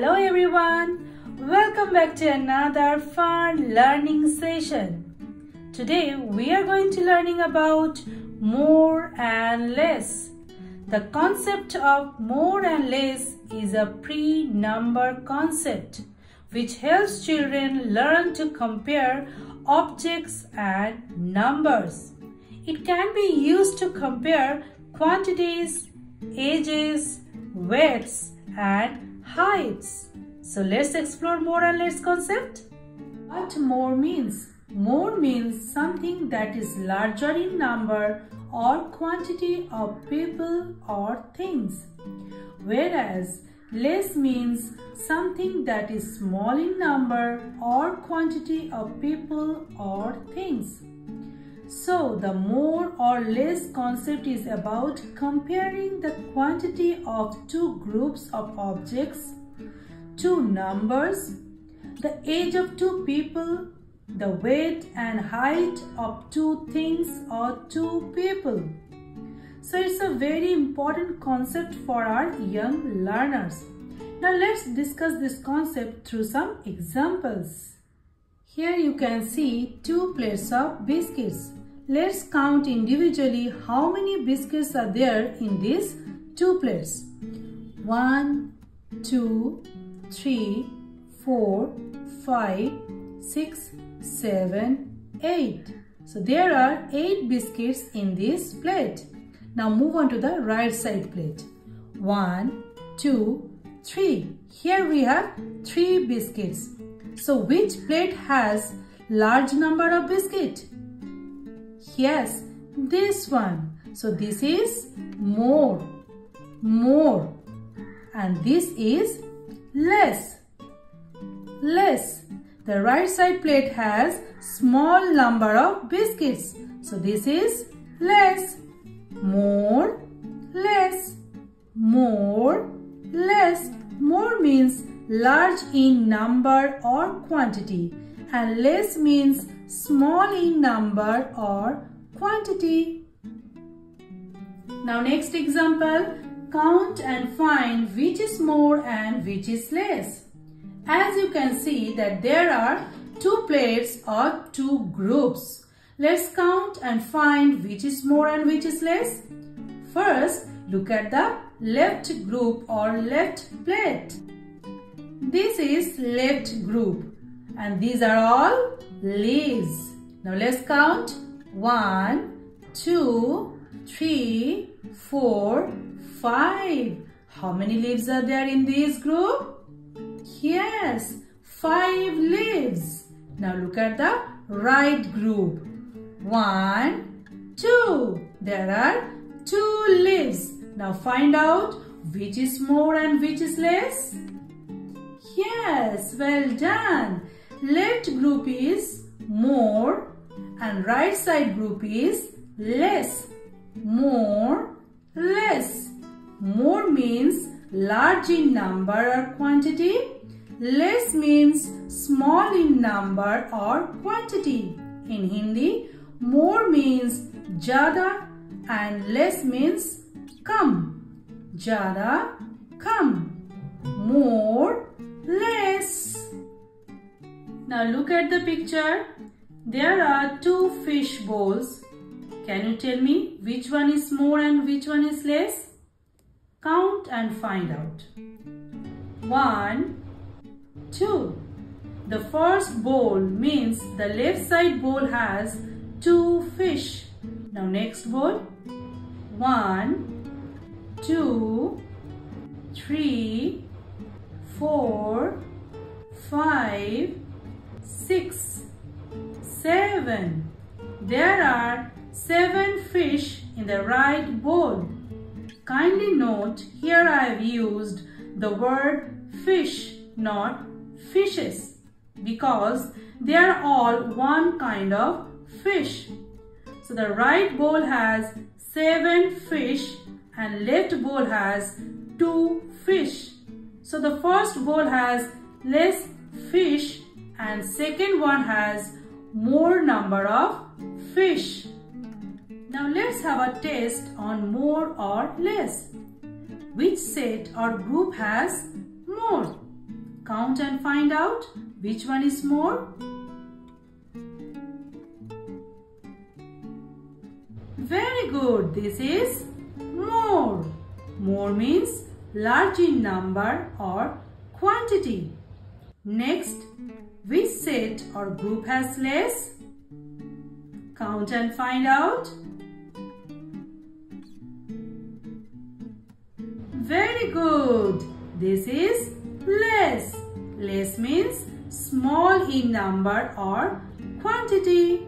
Hello everyone, welcome back to another fun learning session. Today we are going to learning about more and less. The concept of more and less is a pre-number concept which helps children learn to compare objects and numbers. It can be used to compare quantities, ages, weights and heights. So let's explore more and less concept. What more means? More means something that is larger in number or quantity of people or things. Whereas less means something that is small in number or quantity of people or things. So the more or less concept is about comparing the quantity of two groups of objects, two numbers, the age of two people, the weight and height of two things or two people. So it's a very important concept for our young learners. Now let's discuss this concept through some examples. Here you can see two plates of biscuits. Let's count individually how many biscuits are there in these two plates. 1, 2, 3, 4, 5, 6, 7, 8. So there are 8 biscuits in this plate. Now move on to the right side plate. 1, 2, 3. Here we have 3 biscuits. So which plate has large number of biscuits? Yes, this one. So this is more, and this is less. The right side plate has small number of biscuits. So this is less. More means large in number or quantity, and less means small in number or quantity. Now next example, count and find which is more and which is less. As you can see that there are two plates or two groups. Let's count and find which is more and which is less. First, look at the left group or left plate. This is left group and these are all leaves. Now let's count. 1, 2, 3, 4, 5. How many leaves are there in this group? Yes, 5 leaves. Now look at the right group. 1, 2. There are 2 leaves. Now find out which is more and which is less. Yes, well done. Left group is more and right side group is less. Less. More means large in number or quantity. Less means small in number or quantity. In Hindi, more means jada and less means come. Jada, come. More, less. Now look at the picture. There are two fish bowls. Can you tell me which one is more and which one is less? Count and find out. 1, 2. The first bowl means the left side bowl has 2 fish. Now next bowl. 1, 2, 3, 4, 5, 6, 7. There are 7 fish in the right bowl. Kindly note, here I have used the word fish, not fishes, because they are all one kind of fish. So the right bowl has 7 fish and left bowl has 2 fish. So the first bowl has less fish and second one has more number of fish. Now let's have a test on more or less. Which set or group has more? Count and find out which one is more. Very good. This is more. More means large in number or quantity. Next, which set or group has less? Count and find out. Very good. This is less. Less means small in number or quantity.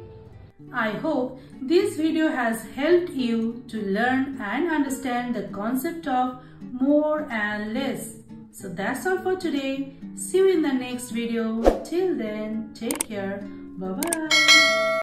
I hope this video has helped you to learn and understand the concept of more and less. So that's all for today. See you in the next video. Till then, take care. Bye-bye.